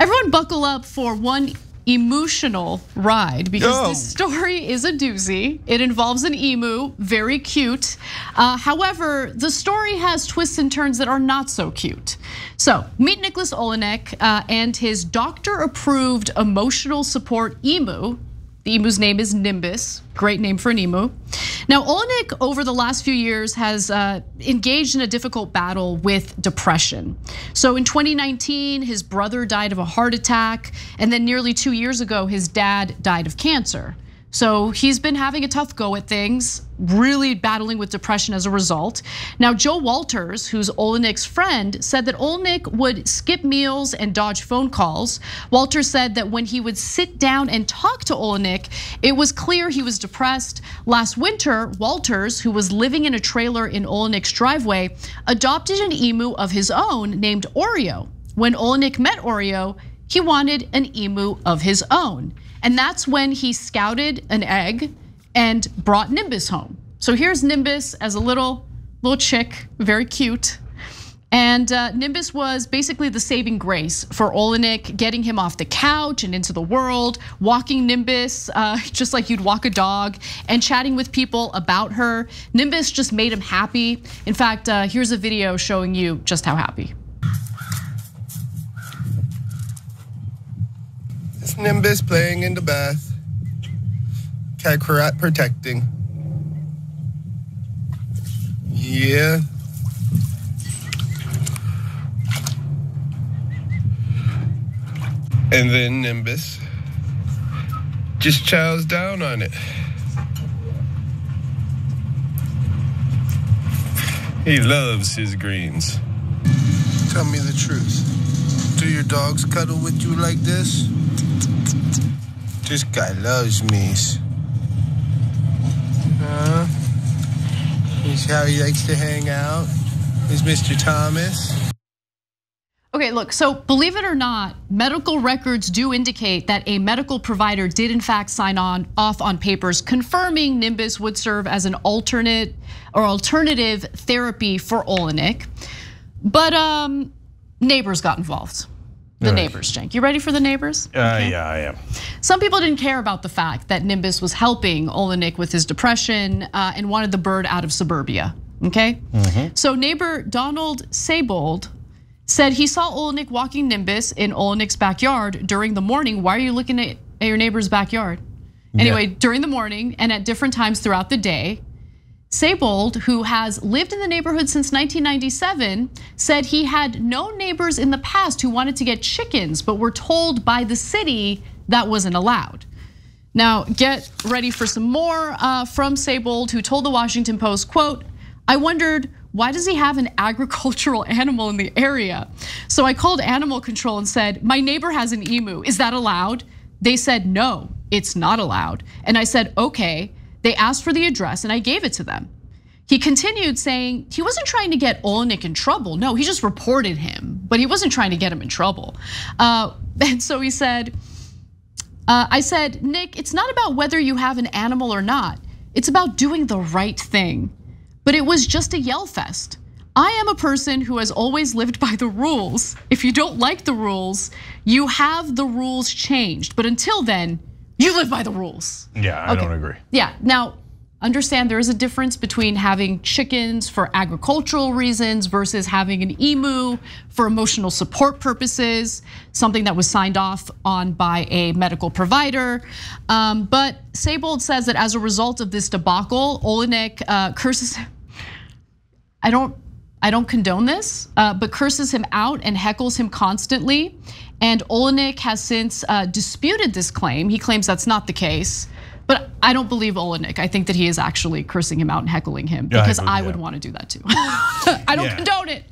Everyone buckle up for one emotional ride because this story is a doozy. It involves an emu, very cute. However, the story has twists and turns that are not so cute. So meet Nicholas Olenik and his doctor-approved emotional support emu. The emu's name is Nimbus, great name for an emu. Now, Olenik over the last few years has engaged in a difficult battle with depression. So in 2019, his brother died of a heart attack, and then nearly 2 years ago, his dad died of cancer. So he's been having a tough go at things, really battling with depression as a result. Now, Joe Walters, who's Olenik's friend, said that Olenik would skip meals and dodge phone calls. Walters said that when he would sit down and talk to Olenik, it was clear he was depressed. Last winter, Walters, who was living in a trailer in Olenik's driveway, adopted an emu of his own named Oreo. When Olenik met Oreo, he wanted an emu of his own. And that's when he scouted an egg and brought Nimbus home. So here's Nimbus as a little chick, very cute. And Nimbus was basically the saving grace for Olenik, getting him off the couch and into the world, walking Nimbus just like you'd walk a dog and chatting with people about her. Nimbus just made him happy. In fact, here's a video showing you just how happy. Nimbus playing in the bath, cat karate protecting. Yeah. And then Nimbus just chows down on it. He loves his greens. Tell me the truth. Do your dogs cuddle with you like this? This guy loves me. He's how he likes to hang out. He's Mr. Thomas. Okay, look, so believe it or not, medical records do indicate that a medical provider did in fact sign off on papers confirming Nimbus would serve as an alternative therapy for Olenik. But neighbors got involved. The neighbors, Cenk. You ready for the neighbors? Okay. Yeah, I am. Some people didn't care about the fact that Nimbus was helping Olenik with his depression and wanted the bird out of suburbia, okay? Mm-hmm. So neighbor Donald Sabold said he saw Olenik walking Nimbus in Olenik's backyard during the morning. Why are you looking at your neighbor's backyard? Anyway, during the morning and at different times throughout the day, Sabold, who has lived in the neighborhood since 1997, said he had known neighbors in the past who wanted to get chickens, but were told by the city that wasn't allowed. Now, get ready for some more from Sabold, who told the Washington Post, quote, "I wondered, why does he have an agricultural animal in the area? So I called animal control and said, my neighbor has an emu, is that allowed? They said, no, it's not allowed. And I said, okay. They asked for the address and I gave it to them." He continued saying he wasn't trying to get Olenik in trouble. No, he just reported him, but he wasn't trying to get him in trouble. And so he said, I said, Nick, it's not about whether you have an animal or not. It's about doing the right thing. But it was just a yell fest. I am a person who has always lived by the rules. If you don't like the rules, you have the rules changed. But until then, you live by the rules. Yeah, I don't agree. Yeah, now understand there is a difference between having chickens for agricultural reasons versus having an emu for emotional support purposes, something that was signed off on by a medical provider. But Sabold says that as a result of this debacle, Olenik curses, I don't condone this, but curses him out and heckles him constantly. And Olenik has since disputed this claim. He claims that's not the case, but I don't believe Olenik. I think that he is actually cursing him out and heckling him because I would want to do that too. I don't condone it,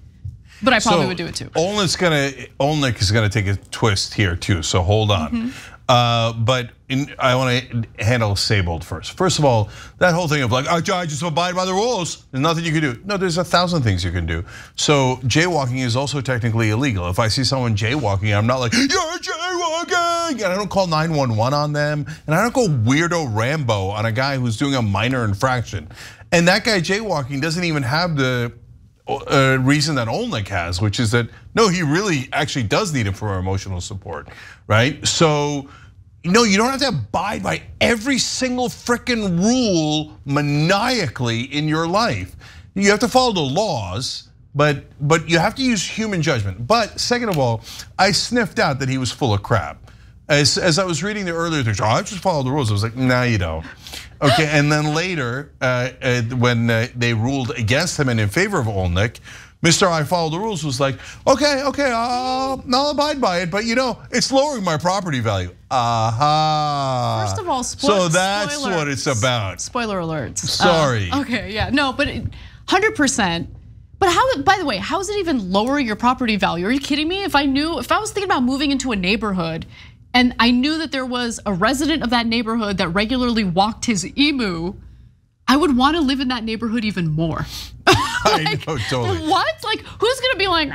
but I probably would do it too. Olenik is gonna take a twist here too, so hold on. But I want to handle Sabold first. First of all, that whole thing of like, I just abide by the rules. There's nothing you can do. No, there's 1,000 things you can do. So jaywalking is also technically illegal. If I see someone jaywalking, I'm not like, you're jaywalking. And I don't call 911 on them. And I don't go weirdo Rambo on a guy who's doing a minor infraction. And that guy jaywalking doesn't even have the reason that Olenik has, which is that, no, he really actually does need it for emotional support, right? So, no, you don't have to abide by every single frickin' rule maniacally in your life. You have to follow the laws, but you have to use human judgment. But second of all, I sniffed out that he was full of crap. As I was reading the earlier things, I just follow the rules. I was like, nah, you don't. Okay, and then later, when they ruled against him and in favor of Olenik, Mr. I follow the rules was like, okay, I'll abide by it, but you know, it's lowering my property value. Aha. First of all, so that's spoiler, what it's about. Spoiler alerts. Sorry. Okay, yeah, no, but 100%. But how, by the way, how is it even lowering your property value? Are you kidding me? If I was thinking about moving into a neighborhood, and I knew that there was a resident of that neighborhood that regularly walked his emu, I would want to live in that neighborhood even more. I know, totally. What? Like, who's gonna be like,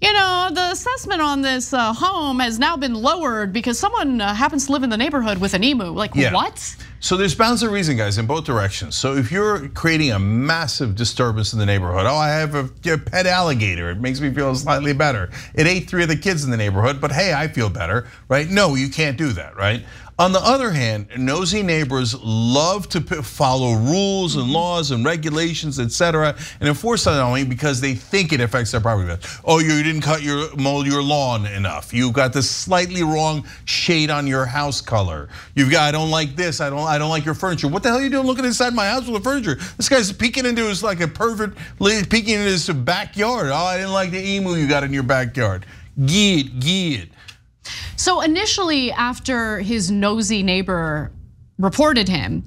you know, the assessment on this home has now been lowered because someone happens to live in the neighborhood with an emu. Like, yeah. What? So there's bounds of reason, guys, in both directions. So if you're creating a massive disturbance in the neighborhood, oh, I have a pet alligator, it makes me feel slightly better. It ate 3 of the kids in the neighborhood, but hey, I feel better, right? No, you can't do that, right? On the other hand, nosy neighbors love to follow rules and laws and regulations, etc., and enforce that only because they think it affects their property value. Oh, you didn't mow your lawn enough. You got the slightly wrong shade on your house color. You've got, I don't like this. I don't like your furniture. What the hell are you doing looking inside my house with the furniture? This guy's peeking into his, like a pervert, peeking into his backyard. Oh, I didn't like the emu you got in your backyard. Get it. So initially, after his nosy neighbor reported him,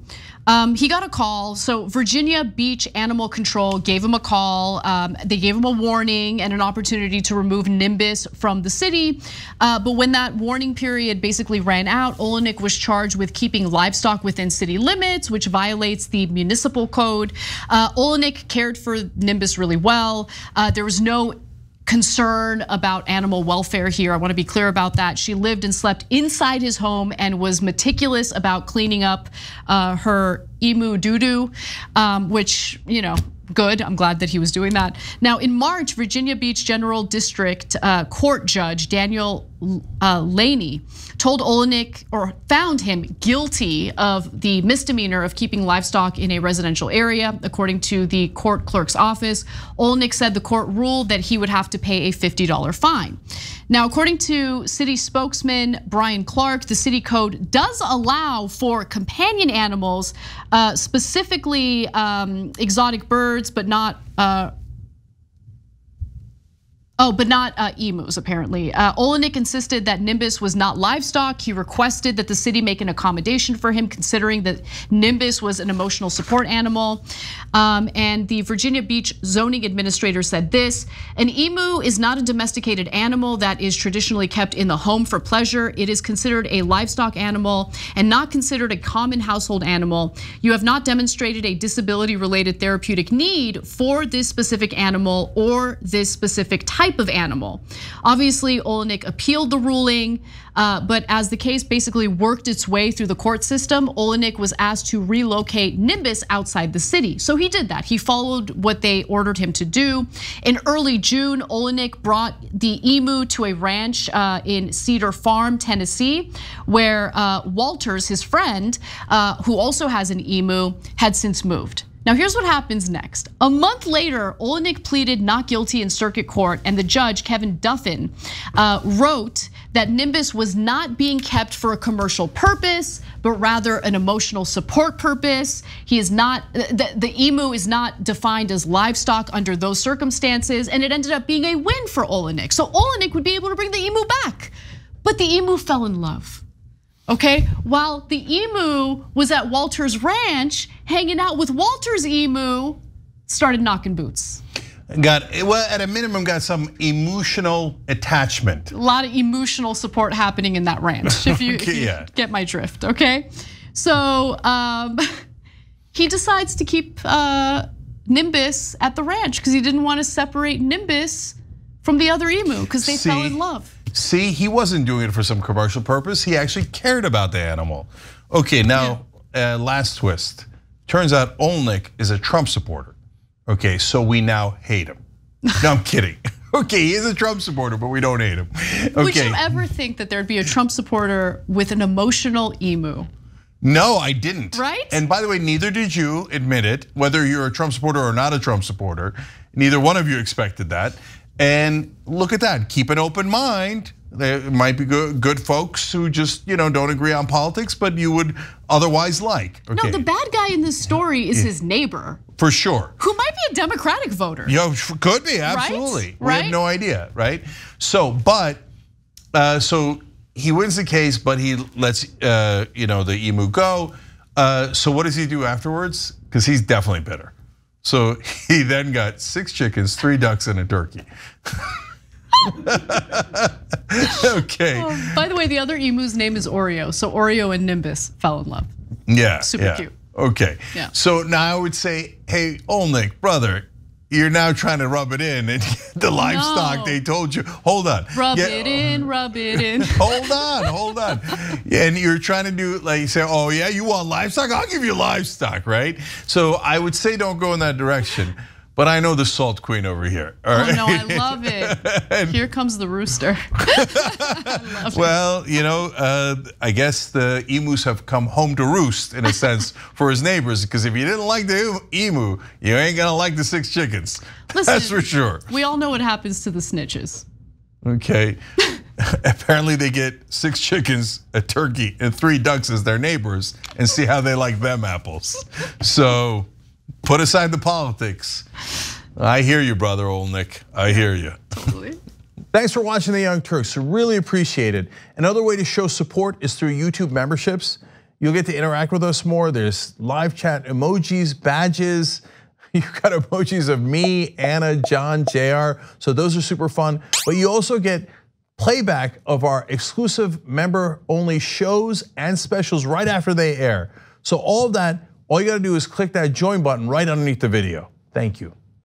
he got a call. So Virginia Beach Animal Control gave him a call. They gave him a warning and an opportunity to remove Nimbus from the city. But when that warning period basically ran out, Olenik was charged with keeping livestock within city limits, which violates the municipal code. Olenik cared for Nimbus really well. There was no concern about animal welfare here. I want to be clear about that. She lived and slept inside his home and was meticulous about cleaning up her emu doo-doo, which, you know, good, I'm glad that he was doing that. Now in March, Virginia Beach General District Court Judge Daniel Lainey told Olenik, or found him guilty of the misdemeanor of keeping livestock in a residential area. According to the court clerk's office, Olenik said the court ruled that he would have to pay a $50 fine. Now, according to city spokesman Brian Clark, the city code does allow for companion animals, specifically exotic birds, but not emus, apparently. Olenik insisted that Nimbus was not livestock. He requested that the city make an accommodation for him, considering that Nimbus was an emotional support animal. And the Virginia Beach zoning administrator said this: an emu is not a domesticated animal that is traditionally kept in the home for pleasure. It is considered a livestock animal and not considered a common household animal. You have not demonstrated a disability-related therapeutic need for this specific animal or this specific type of animal. Obviously, Olenik appealed the ruling, but as the case basically worked its way through the court system, Olenik was asked to relocate Nimbus outside the city. So he did that. He followed what they ordered him to do. In early June, Olenik brought the emu to a ranch in Cedar Farm, Tennessee, where Walters, his friend, who also has an emu, had since moved. Now here's what happens next. A month later, Olenik pleaded not guilty in circuit court, and the judge, Kevin Duffin, wrote that Nimbus was not being kept for a commercial purpose, but rather an emotional support purpose. He is not, the emu is not defined as livestock under those circumstances, and it ended up being a win for Olenik. So Olenik would be able to bring the emu back, but the emu fell in love. Okay, while the emu was at Walter's ranch, hanging out with Walter's emu, started knocking boots. At a minimum, got some emotional attachment. A lot of emotional support happening in that ranch, if you get my drift, okay? So he decides to keep Nimbus at the ranch because he didn't want to separate Nimbus from the other emu because they fell in love. See, he wasn't doing it for some commercial purpose. He actually cared about the animal. Okay, now, last twist. Turns out Olenik is a Trump supporter. Okay, so we now hate him. No, I'm kidding. Okay, he's a Trump supporter, but we don't hate him. Okay. Would you ever think that there'd be a Trump supporter with an emotional emu? No, I didn't. Right? And by the way, neither did you admit it, whether you're a Trump supporter or not a Trump supporter. Neither one of you expected that. And look at that, keep an open mind. There might be good folks who just don't agree on politics, but you would otherwise like. Okay. No, the bad guy in this story is his neighbor. For sure. Who might be a Democratic voter. Yeah, could be, absolutely. Right? We have no idea, right? So, so he wins the case, but he lets the emu go. So what does he do afterwards? Because he's definitely bitter. So he then got 6 chickens, 3 ducks, and a turkey. Okay. Oh, by the way, the other emu's name is Oreo. So Oreo and Nimbus fell in love. Yeah. Super cute. Okay. Yeah. So now I would say, hey, Olenik, brother, you're now trying to rub it in and the livestock they told you. Hold on. Rub it in. Hold on. And you're trying to do, like, you say, oh yeah, you want livestock? I'll give you livestock, right? So I would say don't go in that direction. But I know the salt queen over here. Right? Oh no, I love it. Here comes the rooster. Well, I guess the emus have come home to roost in a sense for his neighbors, because if you didn't like the emu, you ain't gonna like the 6 chickens. Listen, that's for sure. We all know what happens to the snitches. Okay. Apparently they get 6 chickens, a turkey, and 3 ducks as their neighbors, and see how they like them apples. So. Put aside the politics. I hear you, brother Olenik. I hear you. Totally. Thanks for watching The Young Turks. Really appreciate it. Another way to show support is through YouTube memberships. You'll get to interact with us more. There's live chat, emojis, badges. You've got emojis of me, Anna, John, JR. So those are super fun. But you also get playback of our exclusive member-only shows and specials right after they air. So all of that. All you gotta do is click that join button right underneath the video. Thank you.